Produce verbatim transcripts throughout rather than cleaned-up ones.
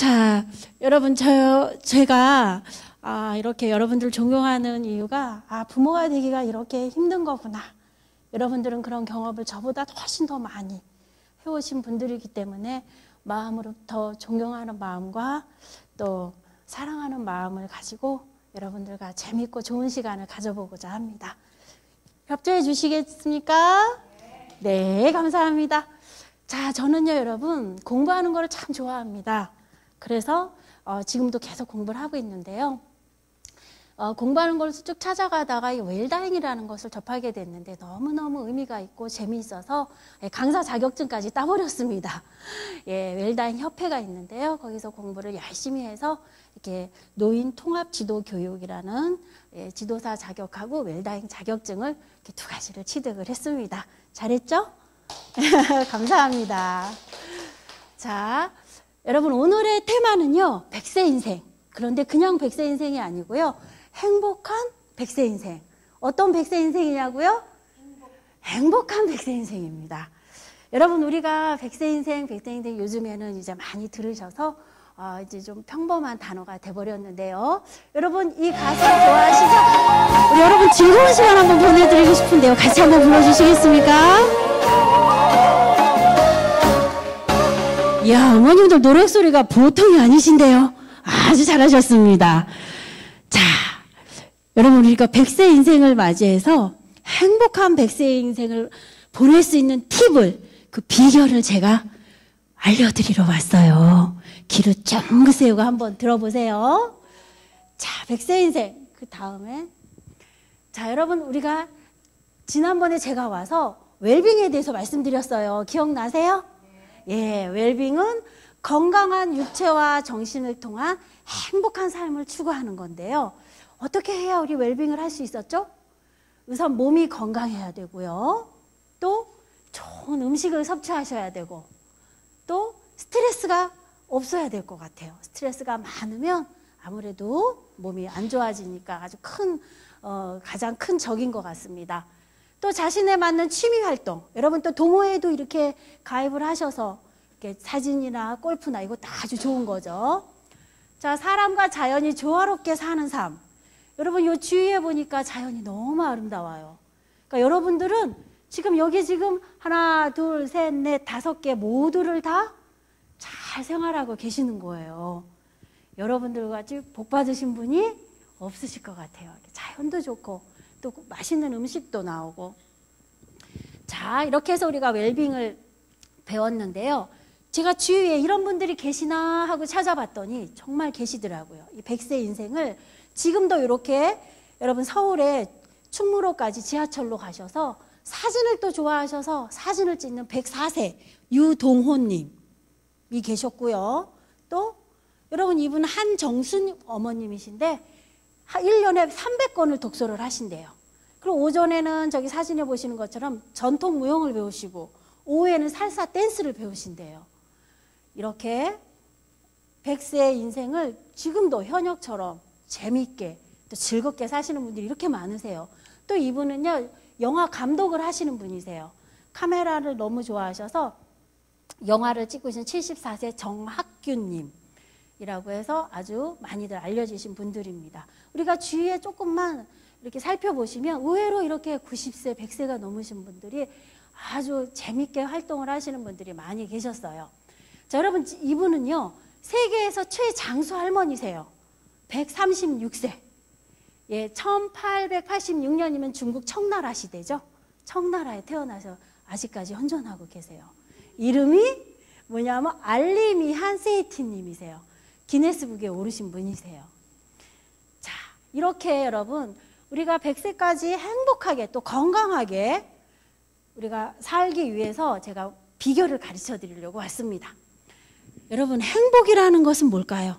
자, 여러분, 저, 제가, 아, 이렇게 여러분들 존경하는 이유가, 아, 부모가 되기가 이렇게 힘든 거구나. 여러분들은 그런 경험을 저보다 훨씬 더 많이 해오신 분들이기 때문에 마음으로부터 존경하는 마음과 또 사랑하는 마음을 가지고 여러분들과 재밌고 좋은 시간을 가져보고자 합니다. 협조해 주시겠습니까? 네, 감사합니다. 자, 저는요, 여러분, 공부하는 거를 참 좋아합니다. 그래서 어, 지금도 계속 공부를 하고 있는데요. 어, 공부하는 걸 쭉 찾아가다가 이 웰다잉이라는 것을 접하게 됐는데 너무너무 의미가 있고 재미있어서 강사 자격증까지 따버렸습니다. 예, 웰다잉 협회가 있는데요. 거기서 공부를 열심히 해서 이렇게 노인 통합 지도 교육이라는 예, 지도사 자격하고 웰다잉 자격증을 이렇게 두 가지를 취득을 했습니다. 잘했죠? 감사합니다. 자, 여러분, 오늘의 테마는요, 백세 인생. 그런데 그냥 백세 인생이 아니고요. 행복한 백세 인생. 어떤 백세 인생이냐고요? 행복. 행복한 백세 인생입니다. 여러분, 우리가 백세 인생, 백세 인생 요즘에는 이제 많이 들으셔서 어, 이제 좀 평범한 단어가 돼버렸는데요. 여러분, 이 가사 좋아하시죠? 우리 여러분 즐거운 시간 한번 보내드리고 싶은데요. 같이 한번 불러주시겠습니까? 이야, 어머님들 노랫소리가 보통이 아니신데요. 아주 잘하셨습니다. 자, 여러분, 우리가 백세 인생을 맞이해서 행복한 백세 인생을 보낼 수 있는 팁을, 그 비결을 제가 알려드리러 왔어요. 귀를 쫑긋 세우고 한번 들어보세요. 자, 백세 인생. 그 다음에. 자, 여러분, 우리가 지난번에 제가 와서 웰빙에 대해서 말씀드렸어요. 기억나세요? 예, 웰빙은 건강한 육체와 정신을 통한 행복한 삶을 추구하는 건데요. 어떻게 해야 우리 웰빙을 할 수 있었죠? 우선 몸이 건강해야 되고요. 또 좋은 음식을 섭취하셔야 되고, 또 스트레스가 없어야 될 것 같아요. 스트레스가 많으면 아무래도 몸이 안 좋아지니까 아주 큰, 어, 가장 큰 적인 것 같습니다. 또 자신에 맞는 취미 활동. 여러분, 또 동호회도 이렇게 가입을 하셔서 이렇게 사진이나 골프나 이거 다 아주 좋은 거죠. 자, 사람과 자연이 조화롭게 사는 삶. 여러분, 요 주위에 보니까 자연이 너무 아름다워요. 그러니까 여러분들은 지금 여기 지금 하나, 둘, 셋, 넷, 다섯 개 모두를 다 잘 생활하고 계시는 거예요. 여러분들과 복 받으신 분이 없으실 것 같아요. 자연도 좋고, 또 맛있는 음식도 나오고. 자, 이렇게 해서 우리가 웰빙을 배웠는데요. 제가 주위에 이런 분들이 계시나 하고 찾아봤더니 정말 계시더라고요. 이 백세 인생을 지금도 이렇게 여러분 서울에 충무로까지 지하철로 가셔서 사진을 또 좋아하셔서 사진을 찍는 백사 세 유동호님이 계셨고요. 또 여러분, 이분 한정순 어머님이신데 일 년에 삼백 권을 독서를 하신대요. 그리고 오전에는 저기 사진에 보시는 것처럼 전통 무용을 배우시고, 오후에는 살사 댄스를 배우신대요. 이렇게 백세의 인생을 지금도 현역처럼 재미있게 또 즐겁게 사시는 분들이 이렇게 많으세요. 또 이분은요, 영화 감독을 하시는 분이세요. 카메라를 너무 좋아하셔서 영화를 찍고 계신 칠십사 세 정학규님 이라고 해서 아주 많이들 알려지신 분들입니다. 우리가 주위에 조금만 이렇게 살펴보시면 의외로 이렇게 구십 세, 백 세가 넘으신 분들이 아주 재밌게 활동을 하시는 분들이 많이 계셨어요. 자, 여러분, 이분은요, 세계에서 최장수 할머니세요. 백삼십육 세. 예, 천팔백팔십육 년이면 중국 청나라 시대죠. 청나라에 태어나서 아직까지 현존하고 계세요. 이름이 뭐냐면 알리미한 세이티 님이세요. 기네스북에 오르신 분이세요. 자, 이렇게 여러분, 우리가 백 세까지 행복하게 또 건강하게 우리가 살기 위해서 제가 비결을 가르쳐 드리려고 왔습니다. 여러분, 행복이라는 것은 뭘까요?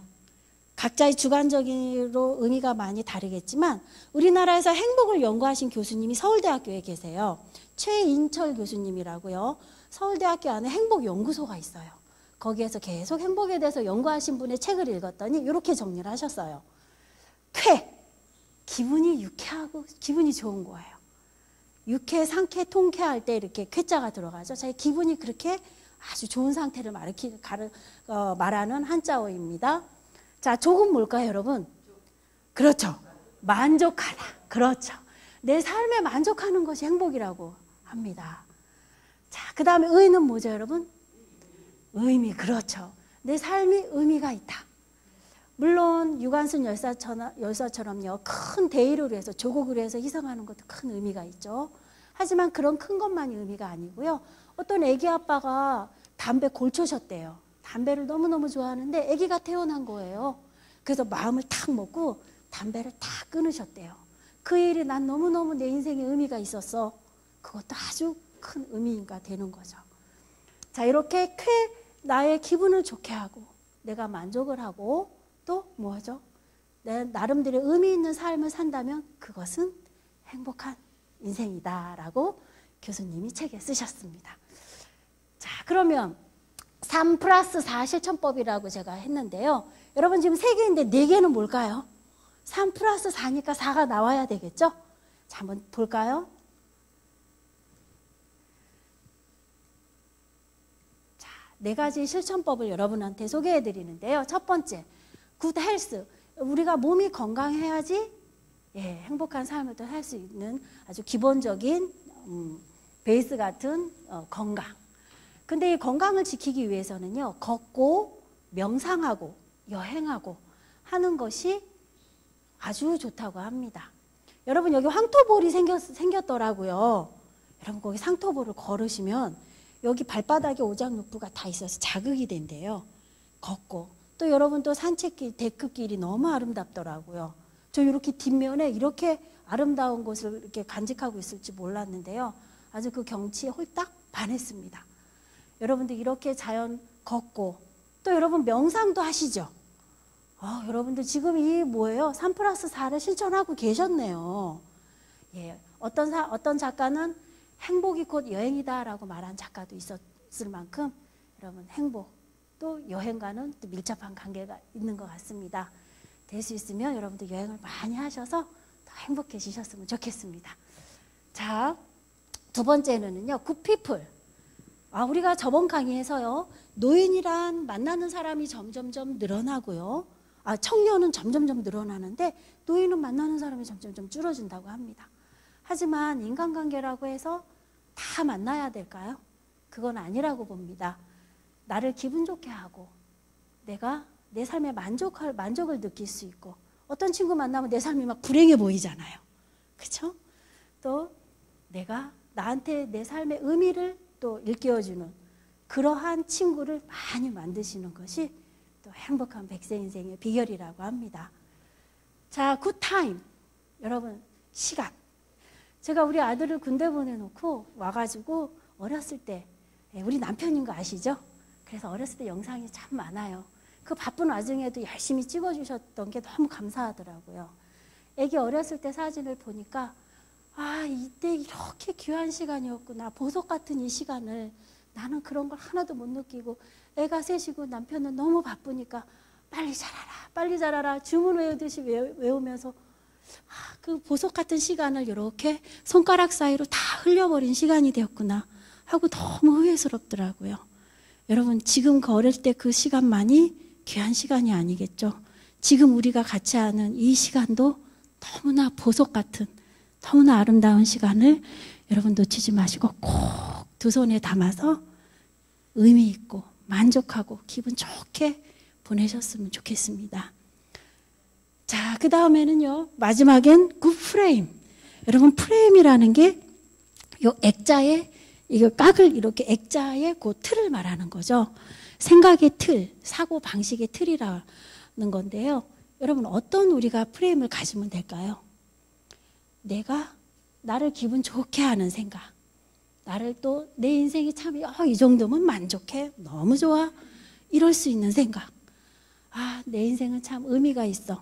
각자의 주관적으로 의미가 많이 다르겠지만 우리나라에서 행복을 연구하신 교수님이 서울대학교에 계세요. 최인철 교수님이라고요. 서울대학교 안에 행복연구소가 있어요. 거기에서 계속 행복에 대해서 연구하신 분의 책을 읽었더니 이렇게 정리를 하셨어요. 쾌, 기분이 유쾌하고 기분이 좋은 거예요. 유쾌, 상쾌, 통쾌할 때 이렇게 쾌자가 들어가죠. 자기 기분이 그렇게 아주 좋은 상태를 말하기, 가르, 어, 말하는 한자어입니다. 자, 조금 뭘까요, 여러분? 그렇죠. 만족하다. 그렇죠. 내 삶에 만족하는 것이 행복이라고 합니다. 자, 그 다음에 의는 뭐죠, 여러분? 의미. 그렇죠. 내 삶이 의미가 있다. 물론 유관순 열사처럼, 열사처럼요, 큰 대의를 위해서, 조국을 위해서 희생하는 것도 큰 의미가 있죠. 하지만 그런 큰 것만이 의미가 아니고요. 어떤 애기 아빠가 담배 골초셨대요. 담배를 너무너무 좋아하는데 애기가 태어난 거예요. 그래서 마음을 탁 먹고 담배를 탁 끊으셨대요. 그 일이 난 너무너무 내 인생에 의미가 있었어. 그것도 아주 큰 의미가 되는 거죠. 자, 이렇게 쾌, 나의 기분을 좋게 하고 내가 만족을 하고 또 뭐죠? 내 나름대로 의미 있는 삶을 산다면 그것은 행복한 인생이다 라고 교수님이 책에 쓰셨습니다. 자, 그러면 삼 플러스 사 실천법이라고 제가 했는데요. 여러분 지금 세 개인데 네 개는 뭘까요? 삼 플러스 사니까 사가 나와야 되겠죠? 자, 한번 볼까요? 자, 네 가지 실천법을 여러분한테 소개해 드리는데요. 첫 번째, 굿 헬스. 우리가 몸이 건강해야지 예, 행복한 삶을 또 살 수 있는 아주 기본적인 음, 베이스 같은 어, 건강. 근데 이 건강을 지키기 위해서는요, 걷고 명상하고 여행하고 하는 것이 아주 좋다고 합니다. 여러분 여기 황토볼이 생겼, 생겼더라고요. 여러분 거기 상토볼을 걸으시면 여기 발바닥에 오장육부가 다 있어서 자극이 된대요. 걷고 또 여러분 또 산책길, 데크길이 너무 아름답더라고요. 저 이렇게 뒷면에 이렇게 아름다운 곳을 이렇게 간직하고 있을지 몰랐는데요. 아주 그 경치에 홀딱 반했습니다. 여러분들 이렇게 자연 걷고 또 여러분 명상도 하시죠. 아, 여러분들 지금 이 뭐예요? 삼 플러스 사를 실천하고 계셨네요. 예, 어떤, 사, 어떤 작가는 행복이 곧 여행이다라고 말한 작가도 있었을 만큼 여러분 행복 또 여행과는 또 밀접한 관계가 있는 것 같습니다. 될 수 있으면 여러분들 여행을 많이 하셔서 더 행복해지셨으면 좋겠습니다. 자, 두 번째는요, 굿피플. 아, 우리가 저번 강의에서요, 노인이란 만나는 사람이 점점점 늘어나고요, 아, 청년은 점점점 늘어나는데 노인은 만나는 사람이 점점점 줄어진다고 합니다. 하지만 인간관계라고 해서 다 만나야 될까요? 그건 아니라고 봅니다. 나를 기분 좋게 하고 내가 내 삶에 만족할, 만족을 느낄 수 있고, 어떤 친구 만나면 내 삶이 막 불행해 보이잖아요. 그렇죠? 또 내가 나한테 내 삶의 의미를 또 일깨워주는 그러한 친구를 많이 만드시는 것이 또 행복한 백세 인생의 비결이라고 합니다. 자, 굿타임. 여러분, 시간. 제가 우리 아들을 군대 보내놓고 와가지고 어렸을 때, 우리 남편인 거 아시죠? 그래서 어렸을 때 영상이 참 많아요. 그 바쁜 와중에도 열심히 찍어주셨던 게 너무 감사하더라고요. 애기 어렸을 때 사진을 보니까 아, 이때 이렇게 귀한 시간이었구나. 보석 같은 이 시간을 나는 그런 걸 하나도 못 느끼고 애가 셋이고 남편은 너무 바쁘니까 빨리 자라라, 빨리 자라라 주문 외우듯이 외우면서 아, 그 보석 같은 시간을 이렇게 손가락 사이로 다 흘려버린 시간이 되었구나 하고 너무 후회스럽더라고요. 여러분 지금 걸을 때 그 시간만이 귀한 시간이 아니겠죠. 지금 우리가 같이 하는 이 시간도 너무나 보석 같은 너무나 아름다운 시간을 여러분 놓치지 마시고 꼭 두 손에 담아서 의미 있고 만족하고 기분 좋게 보내셨으면 좋겠습니다. 자, 그 다음에는요. 마지막엔 굿 프레임. 여러분 프레임이라는 게 이 액자에 이거 깍을 이렇게 액자의 그 틀을 말하는 거죠. 생각의 틀, 사고 방식의 틀이라는 건데요. 여러분 어떤 우리가 프레임을 가지면 될까요? 내가 나를 기분 좋게 하는 생각, 나를 또 내 인생이 참 어, 이 정도면 만족해, 너무 좋아, 이럴 수 있는 생각, 아, 내 인생은 참 의미가 있어,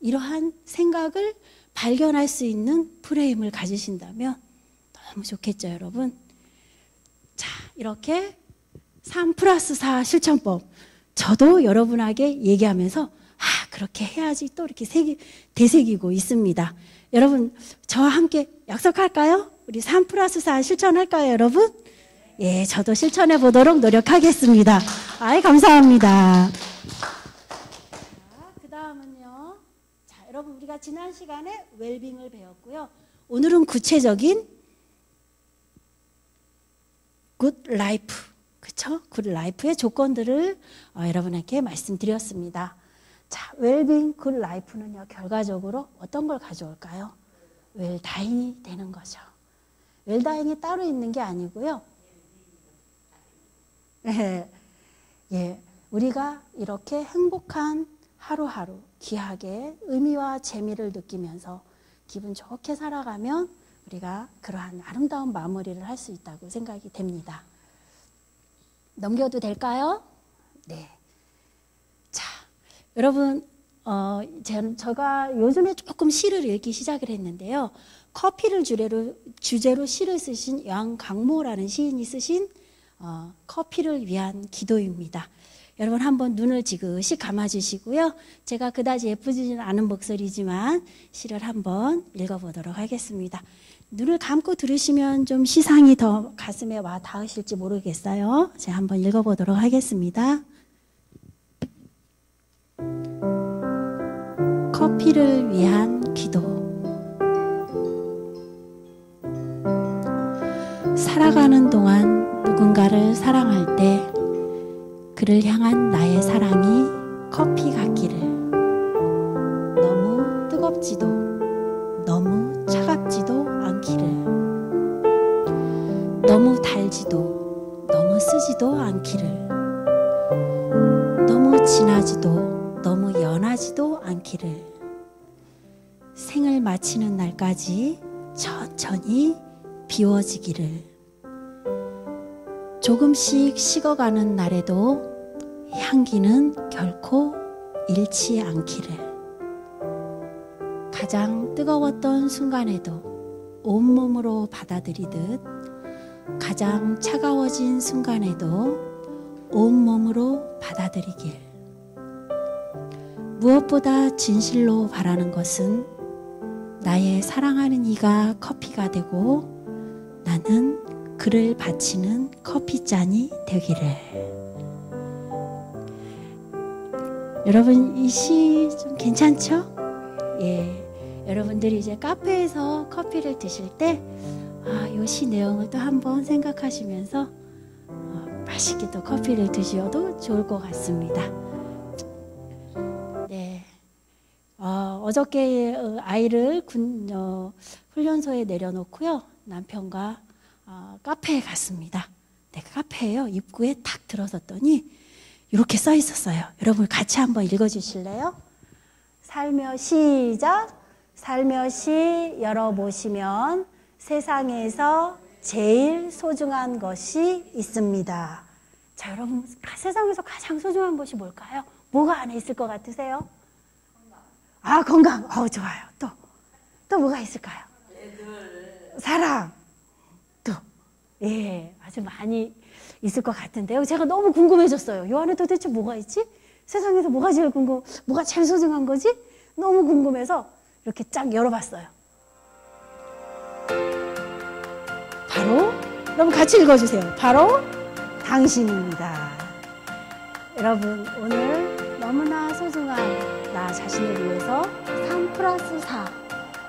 이러한 생각을 발견할 수 있는 프레임을 가지신다면 너무 좋겠죠, 여러분. 자, 이렇게 삼 플러스 사 실천법 저도 여러분에게 얘기하면서 아, 그렇게 해야지 또 이렇게 새기, 되새기고 있습니다. 여러분 저와 함께 약속할까요? 우리 삼 플러스 사 실천할까요, 여러분? 예, 저도 실천해 보도록 노력하겠습니다. 아이, 감사합니다. 그 다음은요. 자, 여러분, 우리가 지난 시간에 웰빙을 배웠고요. 오늘은 구체적인 굿 라이프, 그쵸? 굿 라이프의 조건들을 어, 여러분에게 말씀드렸습니다. 자, 웰빙, 굿 라이프는요, 결과적으로 어떤 걸 가져올까요? 웰다잉이 되는 거죠. 웰다잉이 따로 있는 게 아니고요. 예, 예, 우리가 이렇게 행복한 하루하루 귀하게 의미와 재미를 느끼면서 기분 좋게 살아가면 우리가 그러한 아름다운 마무리를 할 수 있다고 생각이 됩니다. 넘겨도 될까요? 네. 자, 여러분, 어, 제가 요즘에 조금 시를 읽기 시작을 했는데요. 커피를 주제로, 주제로 시를 쓰신 양강모라는 시인이 쓰신 어, 커피를 위한 기도입니다. 여러분 한번 눈을 지그시 감아주시고요. 제가 그다지 예쁘지는 않은 목소리지만 시를 한번 읽어보도록 하겠습니다. 눈을 감고 들으시면 좀 시상이 더 가슴에 와 닿으실지 모르겠어요. 제가 한번 읽어보도록 하겠습니다. 커피를 위한 기도. 살아가는 동안 누군가를 사랑할 때 그를 향한 나의 사랑이 커피 같기를. 너무 뜨겁지도 너무 차갑지도 않기를. 너무 달지도 너무 쓰지도 않기를. 너무 진하지도 너무 연하지도 않기를. 생을 마치는 날까지 천천히 비워지기를. 조금씩 식어가는 날에도 향기는 결코 잃지 않기를. 가장 뜨거웠던 순간에도 온몸으로 받아들이듯 가장 차가워진 순간에도 온몸으로 받아들이길. 무엇보다 진실로 바라는 것은 나의 사랑하는 이가 커피가 되고 나는 그를 바치는 커피잔이 되기를. 여러분, 이 시 좀 괜찮죠? 예, 여러분들이 이제 카페에서 커피를 드실 때 아, 이 시 내용을 또 한번 생각하시면서 어, 맛있게 또 커피를 드셔도 좋을 것 같습니다. 네, 어, 어저께 아이를 군, 어, 훈련소에 내려놓고요. 남편과 어, 카페에 갔습니다. 네, 카페에요. 입구에 탁 들어섰더니 이렇게 써 있었어요. 여러분 같이 한번 읽어주실래요? 살며 시작! 살며시 열어보시면 세상에서 제일 소중한 것이 있습니다. 자, 여러분 세상에서 가장 소중한 것이 뭘까요? 뭐가 안에 있을 것 같으세요? 건강. 아, 건강. 어우, 좋아요. 또, 또 뭐가 있을까요? 사랑. 예, 아주 많이 있을 것 같은데요. 제가 너무 궁금해졌어요. 요 안에 도대체 뭐가 있지? 세상에서 뭐가 제일 궁금, 뭐가 제일 소중한 거지? 너무 궁금해서 이렇게 쫙 열어봤어요. 바로, 여러분 같이 읽어주세요. 바로 당신입니다. 여러분, 오늘 너무나 소중한 나 자신을 위해서 삼 플러스 사.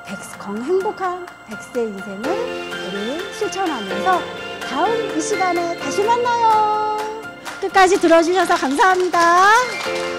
백, 행복한 백 세 인생을 우리 실천하면서 다음 이 시간에 다시 만나요. 끝까지 들어주셔서 감사합니다.